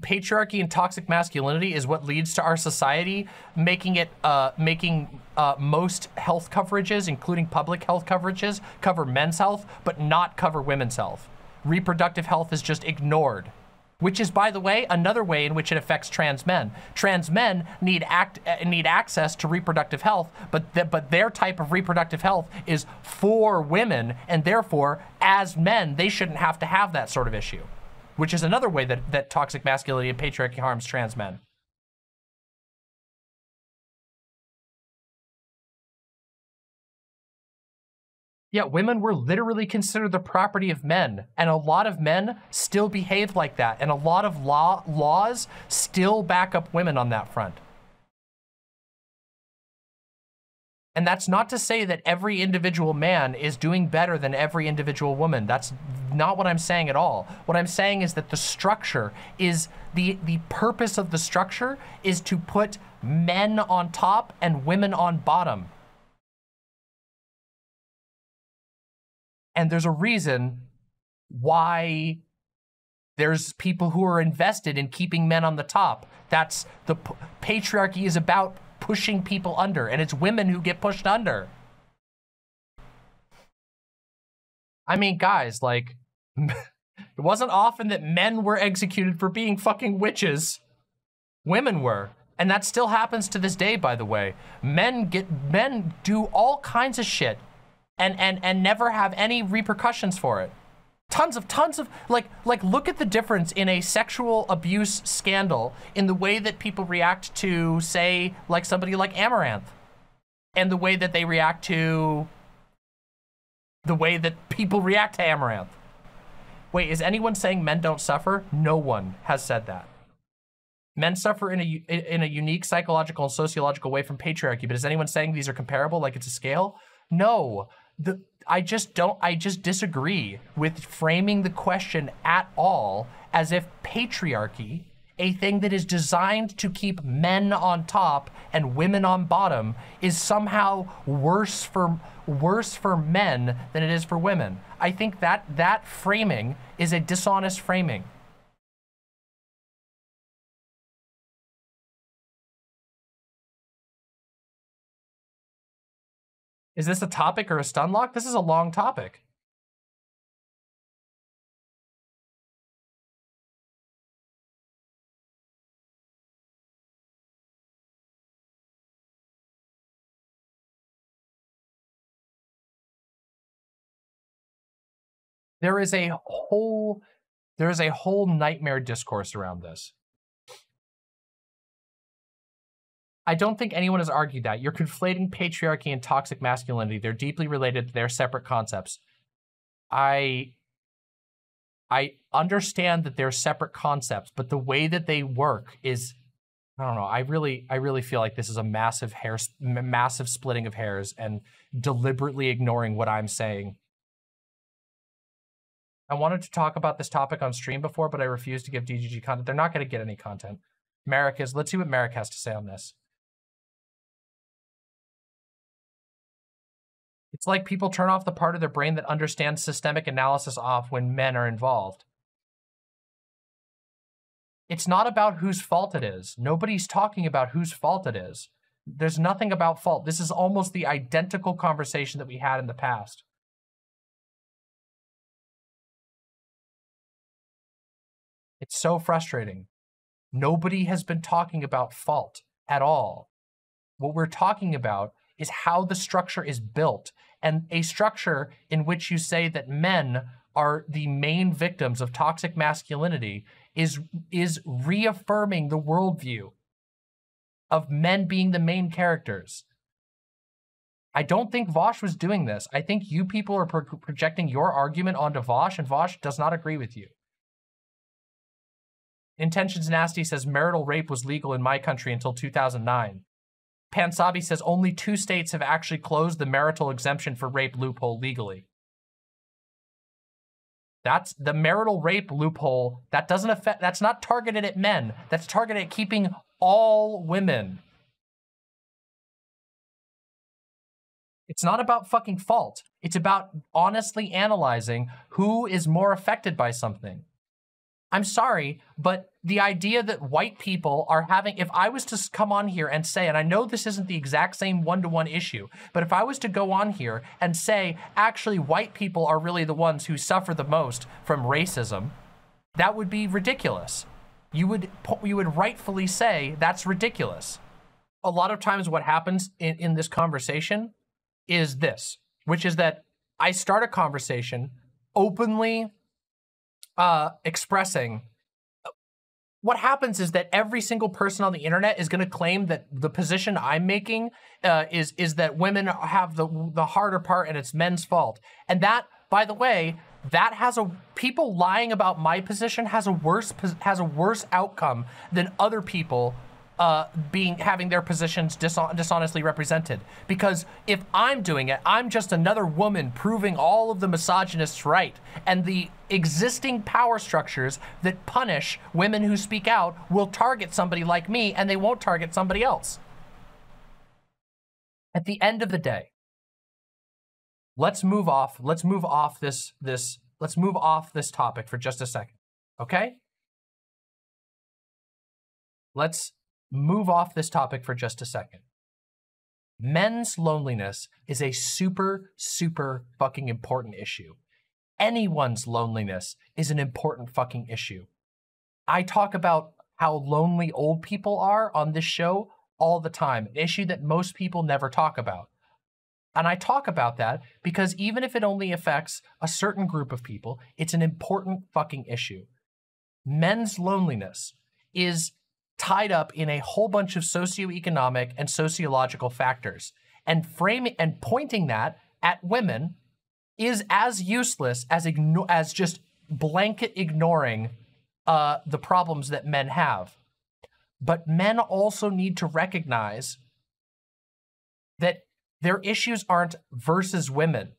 Patriarchy and toxic masculinity is what leads to our society making it most health coverages, including public health coverages, cover men's health but not cover women's health. Reproductive health is just ignored, which is, by the way, another way in which it affects trans men. Trans men need access to reproductive health, but their type of reproductive health is for women, and therefore, as men, they shouldn't have to have that sort of issue. Which is another way that toxic masculinity and patriarchy harms trans men. Yeah, women were literally considered the property of men, and a lot of men still behave like that, and a lot of laws still back up women on that front. And that's not to say that every individual man is doing better than every individual woman. That's not what I'm saying at all. What I'm saying is that the structure is, the purpose of the structure is to put men on top and women on bottom. And there's a reason why there's people who are invested in keeping men on the top. That's the patriarchy is about pushing people under, and it's women who get pushed under. I mean, guys, like, it wasn't often that men were executed for being fucking witches. Women were, and that still happens to this day, by the way. Men do all kinds of shit and never have any repercussions for it. Tons of, like look at the difference in a sexual abuse scandal in the way that people react to, say, like somebody like Amaranth, and the way that they react to, the way that people react to Amaranth. Wait, is anyone saying men don't suffer? No one has said that. Men suffer in a unique psychological and sociological way from patriarchy, but is anyone saying these are comparable, like it's a scale? No. I just disagree with framing the question at all as if patriarchy, a thing that is designed to keep men on top and women on bottom, is somehow worse for men than it is for women. I think that framing is a dishonest framing. Is this a topic or a stun lock? This is a long topic. There is a whole nightmare discourse around this. I don't think anyone has argued that. You're conflating patriarchy and toxic masculinity. They're deeply related. They're separate concepts. I understand that they're separate concepts, but the way that they work is, I don't know. I really feel like this is a massive splitting of hairs and deliberately ignoring what I'm saying. I wanted to talk about this topic on stream before, but I refused to give DGG content. They're not going to get any content. Merrick is, let's see what Merrick has to say on this. It's like people turn off the part of their brain that understands systemic analysis off when men are involved. It's not about whose fault it is. Nobody's talking about whose fault it is. There's nothing about fault. This is almost the identical conversation that we had in the past. It's so frustrating. Nobody has been talking about fault at all. What we're talking about is how the structure is built, and a structure in which you say that men are the main victims of toxic masculinity is reaffirming the worldview of men being the main characters. I don't think Vaush was doing this. I think you people are projecting your argument onto Vaush, and Vaush does not agree with you. Intentions Nasty says marital rape was legal in my country until 2009. Pansabi says only 2 states have actually closed the marital exemption for rape loophole legally. That's the marital rape loophole. That doesn't affect, that's not targeted at men. That's targeted at keeping all women. It's not about fucking fault. It's about honestly analyzing who is more affected by something. I'm sorry, but the idea that white people are having, if I was to come on here and say, and I know this isn't the exact same one-to-one issue, but if I was to go on here and say, actually, white people are really the ones who suffer the most from racism, that would be ridiculous. You would rightfully say that's ridiculous. A lot of times what happens in this conversation is this, which is that I start a conversation openly expressing what happens is that every single person on the internet is going to claim that the position I'm making is that women have the harder part and it's men's fault. And that, by the way, that has a people lying about my position has a worse outcome than other people having their positions dishonestly represented. Because if I'm doing it, I'm just another woman proving all of the misogynists right, and the existing power structures that punish women who speak out will target somebody like me, and they won't target somebody else. At the end of the day, let's move off this topic for just a second, okay? Let's move off this topic for just a second. Men's loneliness is a super, super fucking important issue. Anyone's loneliness is an important fucking issue. I talk about how lonely old people are on this show all the time, an issue that most people never talk about. And I talk about that because even if it only affects a certain group of people, it's an important fucking issue. Men's loneliness is tied up in a whole bunch of socioeconomic and sociological factors. And framing and pointing that at women is as useless as just blanket ignoring the problems that men have. But men also need to recognize that their issues aren't versus women.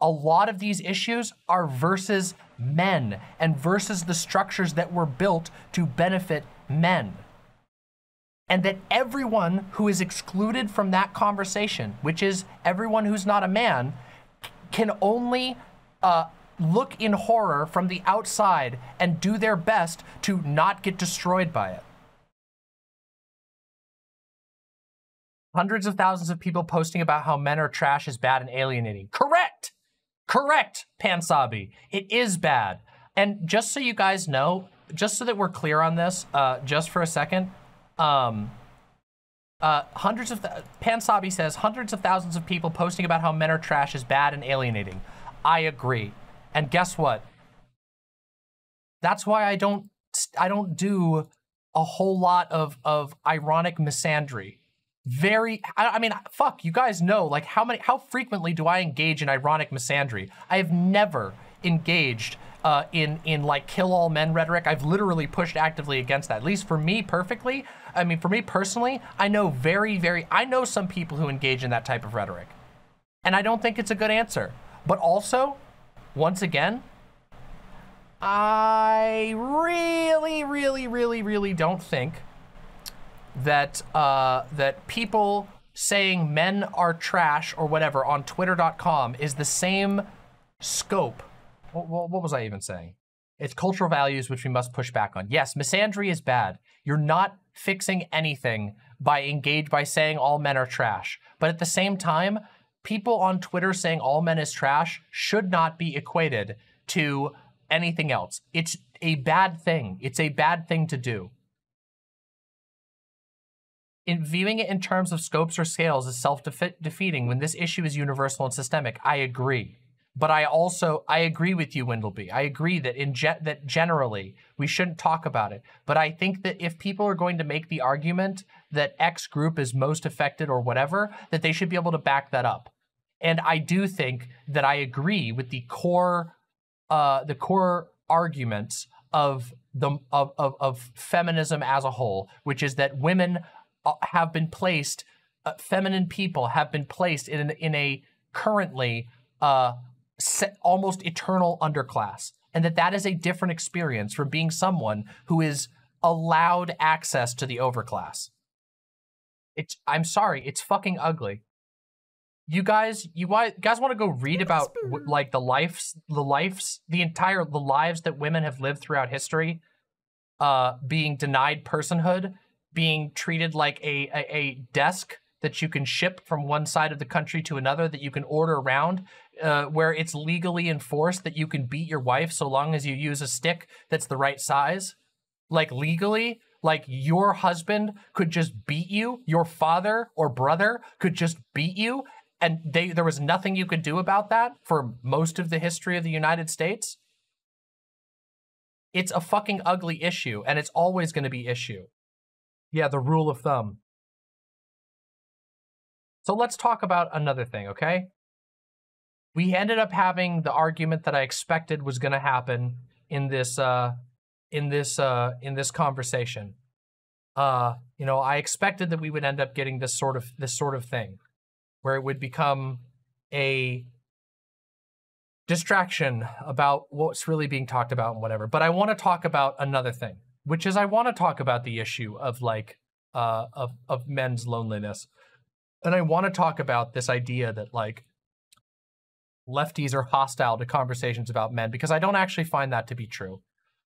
A lot of these issues are versus men and versus the structures that were built to benefit men. And that everyone who is excluded from that conversation, which is everyone who's not a man, can only look in horror from the outside and do their best to not get destroyed by it. Hundreds of thousands of people posting about how men are trash is bad and alienating. Correct! Correct, Pansabi. It is bad. And just so you guys know, just so that we're clear on this, just for a second, Pansabi says hundreds of thousands of people posting about how men are trash is bad and alienating. I agree. And guess what? That's why I don't do a whole lot of ironic misandry. I mean, fuck, you guys know, like, how frequently do I engage in ironic misandry? I have never engaged in like kill all men rhetoric. I've literally pushed actively against that. At least for me perfectly, I mean, for me personally, I know I know some people who engage in that type of rhetoric. And I don't think it's a good answer. But also, once again, I really don't think that that people saying men are trash or whatever on twitter.com is the same scope. What was I even saying? It's cultural values which we must push back on. Yes, misandry is bad. You're not fixing anything by saying all men are trash. But at the same time, people on Twitter saying all men is trash should not be equated to anything else. It's a bad thing. It's a bad thing to do. In viewing it in terms of scopes or scales is self-defeating when this issue is universal and systemic. I agree. But I agree with you, Windleby. I agree that that generally we shouldn't talk about it. But I think that if people are going to make the argument that X group is most affected or whatever, that they should be able to back that up. And I do think that I agree with the core arguments of feminism as a whole, which is that women have been placed, feminine people have been placed in a currently almost eternal underclass, and that is a different experience from being someone who is allowed access to the overclass. I'm sorry, it's fucking ugly. You guys want to go read about like the lives that women have lived throughout history, being denied personhood, being treated like a desk that you can ship from one side of the country to another, that you can order around, where it's legally enforced that you can beat your wife so long as you use a stick that's the right size. Like legally, like your husband could just beat you, your father or brother could just beat you, and there was nothing you could do about that for most of the history of the United States. It's a fucking ugly issue, and it's always gonna be issue. Yeah, the rule of thumb. So let's talk about another thing, okay? We ended up having the argument that I expected was going to happen in this conversation. You know, I expected that we would end up getting this sort of thing, where it would become a distraction about what's really being talked about and whatever. But I want to talk about another thing, which is I want to talk about the issue of like of men's loneliness. And I want to talk about this idea that, like, lefties are hostile to conversations about men, because I don't actually find that to be true.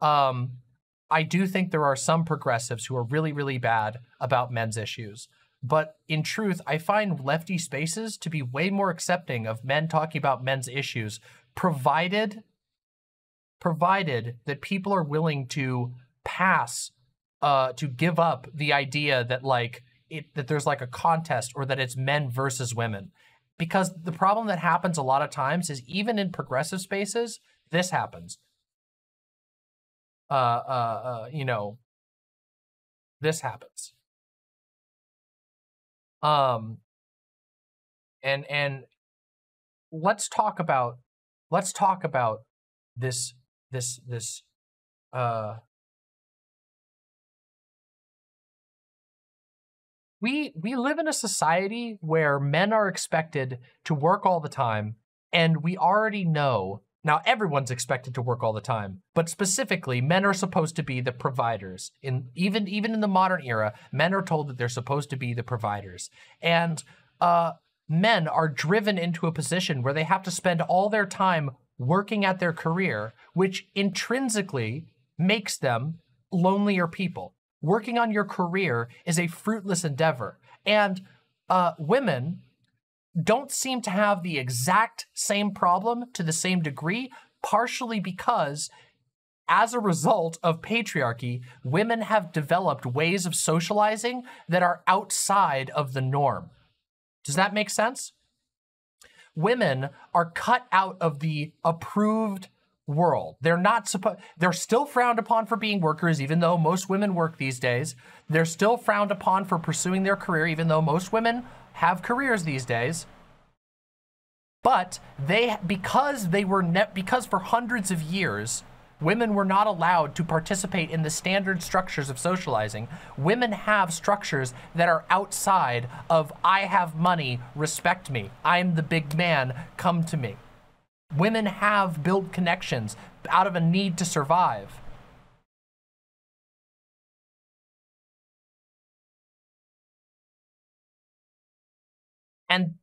I do think there are some progressives who are really, really bad about men's issues. But in truth, I find lefty spaces to be way more accepting of men talking about men's issues, provided that people are willing to pass, to give up the idea that, like, that there's like a contest or that it's men versus women. Because the problem that happens a lot of times is even in progressive spaces, this happens. You know, this happens. And let's talk about this We live in a society where men are expected to work all the time, and we already know, now everyone's expected to work all the time, but specifically, men are supposed to be the providers. Even in the modern era, men are told that they're supposed to be the providers. And men are driven into a position where they have to spend all their time working at their career, which intrinsically makes them lonelier people. Working on your career is a fruitless endeavor. And women don't seem to have the exact same problem to the same degree, partially because, as a result of patriarchy, women have developed ways of socializing that are outside of the norm. Does that make sense? women are cut out of the approved world. They're not supposed, they're still frowned upon for being workers, even though most women work these days. They're still frowned upon for pursuing their career, even though most women have careers these days. But they, because for hundreds of years, women were not allowed to participate in the standard structures of socializing. Women have structures that are outside of, I have money, respect me. I'm the big man, come to me. Women have built connections out of a need to survive. And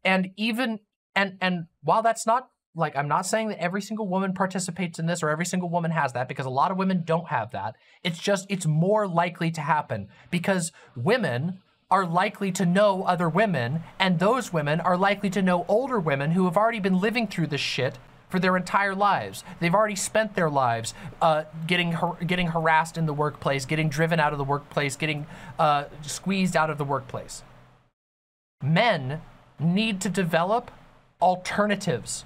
while that's not, like, I'm not saying that every single woman participates in this or every single woman has that, because a lot of women don't have that. It's just, it's more likely to happen because women are likely to know other women, and those women are likely to know older women who have already been living through this shit for their entire lives. They've already spent their lives getting harassed in the workplace, getting driven out of the workplace, getting squeezed out of the workplace. Men need to develop alternatives.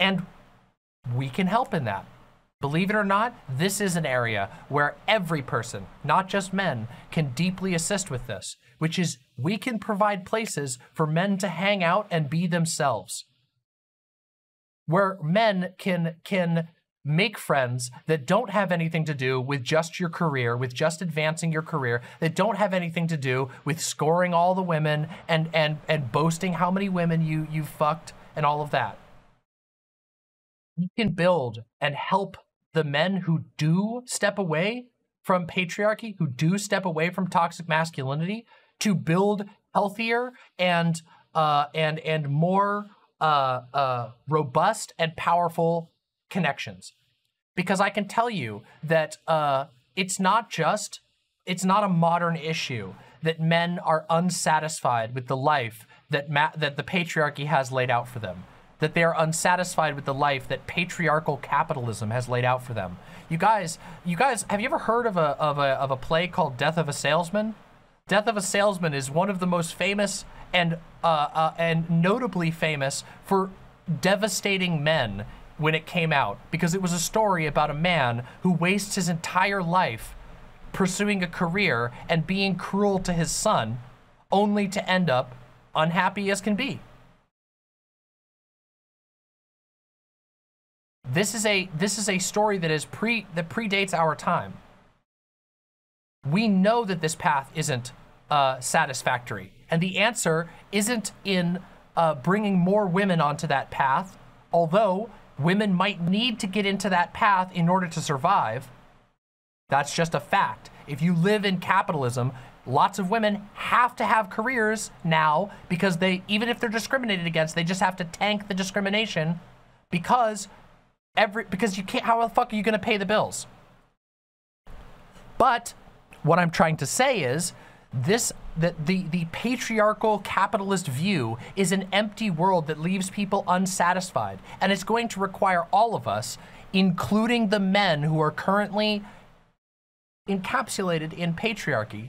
And we can help in that. Believe it or not, this is an area where every person, not just men, can deeply assist with this, which is we can provide places for men to hang out and be themselves. Where men can make friends that don't have anything to do with just your career, with just advancing your career, that don't have anything to do with scoring all the women and boasting how many women you fucked and all of that. You can build and help the men who do step away from patriarchy, who do step away from toxic masculinity, to build healthier and more robust and powerful connections. Because I can tell you that it's not a modern issue that men are unsatisfied with the life that the patriarchy has laid out for them, that they are unsatisfied with the life that patriarchal capitalism has laid out for them. You guys, have you ever heard of a play called Death of a Salesman? Death of a Salesman is one of the most famous and notably famous for devastating men when it came out, because it was a story about a man who wastes his entire life pursuing a career and being cruel to his son, only to end up unhappy as can be. This is a story that is predates our time. We know that this path isn't satisfactory, and the answer isn't in bringing more women onto that path, although women might need to get into that path in order to survive. That's just a fact. If you live in capitalism, lots of women have to have careers now because they, even if they're discriminated against, they just have to tank the discrimination because you can't, how the fuck are you gonna pay the bills? But what I'm trying to say is this, that the patriarchal capitalist view is an empty world that leaves people unsatisfied. And it's going to require all of us, including the men who are currently encapsulated in patriarchy,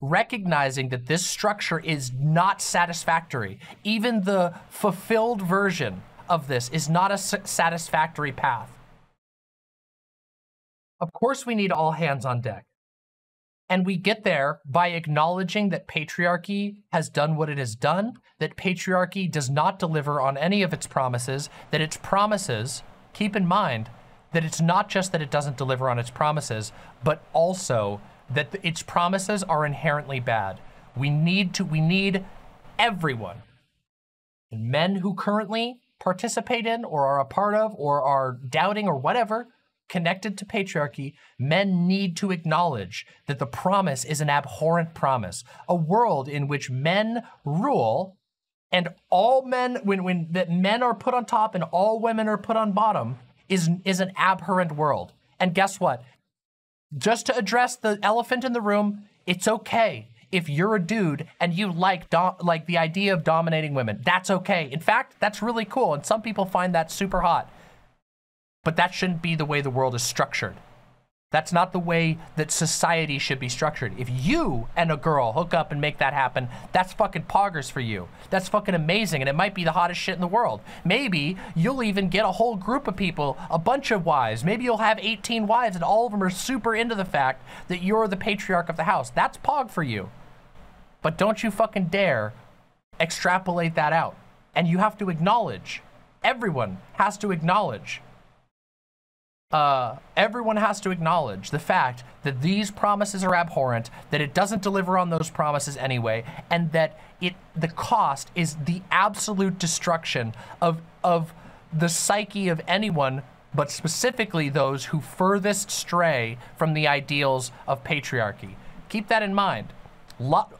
recognizing that this structure is not satisfactory. Even the fulfilled version of this is not a satisfactory path. Of course we need all hands on deck. And we get there by acknowledging that patriarchy has done what it has done, that patriarchy does not deliver on any of its promises, that its promises, keep in mind that it's not just that it doesn't deliver on its promises, but also that its promises are inherently bad. We need everyone, and men who currently participate in or are a part of or are doubting or whatever connected to patriarchy, men need to acknowledge that the promise is an abhorrent promise. A world in which men rule and all men, that men are put on top and all women are put on bottom is an abhorrent world. And guess what? Just to address the elephant in the room, it's okay if you're a dude and you like the idea of dominating women. That's okay. In fact, that's really cool, and some people find that super hot. But that shouldn't be the way the world is structured. That's not the way that society should be structured. If you and a girl hook up and make that happen, that's fucking poggers for you. That's fucking amazing, and it might be the hottest shit in the world. Maybe you'll even get a whole group of people, a bunch of wives. Maybe you'll have 18 wives and all of them are super into the fact that you're the patriarch of the house. That's pog for you. But don't you fucking dare extrapolate that out. And you have to acknowledge, everyone has to acknowledge the fact that these promises are abhorrent, that it doesn't deliver on those promises anyway, and that the cost is the absolute destruction of the psyche of anyone, but specifically those who furthest stray from the ideals of patriarchy. Keep that in mind.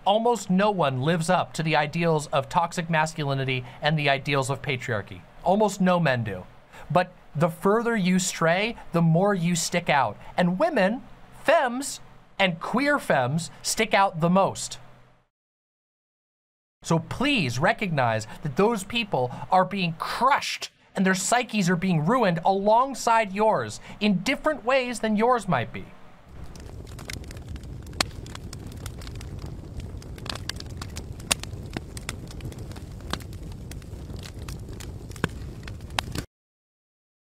Almost no one lives up to the ideals of toxic masculinity and the ideals of patriarchy. Almost no men do. But the further you stray, the more you stick out. And women, femmes, and queer femmes stick out the most. So please recognize that those people are being crushed and their psyches are being ruined alongside yours in different ways than yours might be.